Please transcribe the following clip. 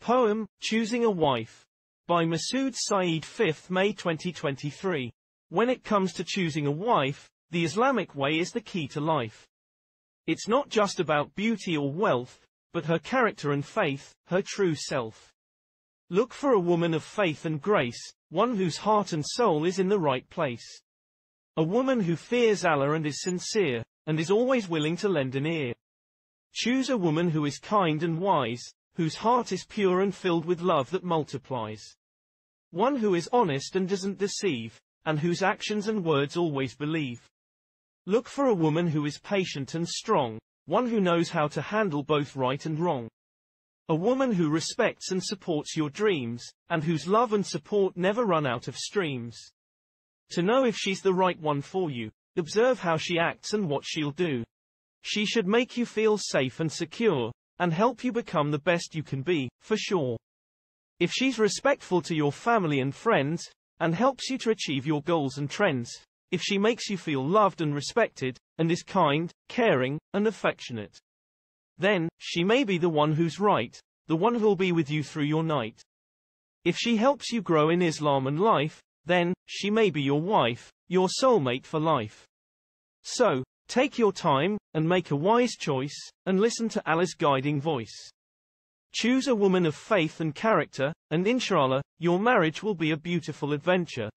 Poem, Choosing a Wife, by Masood Saeed, 5th May 2023. When it comes to choosing a wife, the Islamic way is the key to life. It's not just about beauty or wealth, but her character and faith, her true self. Look for a woman of faith and grace, one whose heart and soul is in the right place. A woman who fears Allah and is sincere, and is always willing to lend an ear. Choose a woman who is kind and wise, whose heart is pure and filled with love that multiplies. One who is honest and doesn't deceive, and whose actions and words always believe. Look for a woman who is patient and strong, one who knows how to handle both right and wrong. A woman who respects and supports your dreams, and whose love and support never run out of streams. To know if she's the right one for you, observe how she acts and what she'll do. She should make you feel safe and secure, and help you become the best you can be, for sure. If she's respectful to your family and friends, and helps you to achieve your goals and trends, if she makes you feel loved and respected, and is kind, caring, and affectionate, then she may be the one who's right, the one who'll be with you through your night. If she helps you grow in Islam and life, then she may be your wife, your soulmate for life. So, take your time, and make a wise choice, and listen to Allah's guiding voice. Choose a woman of faith and character, and inshallah, your marriage will be a beautiful adventure,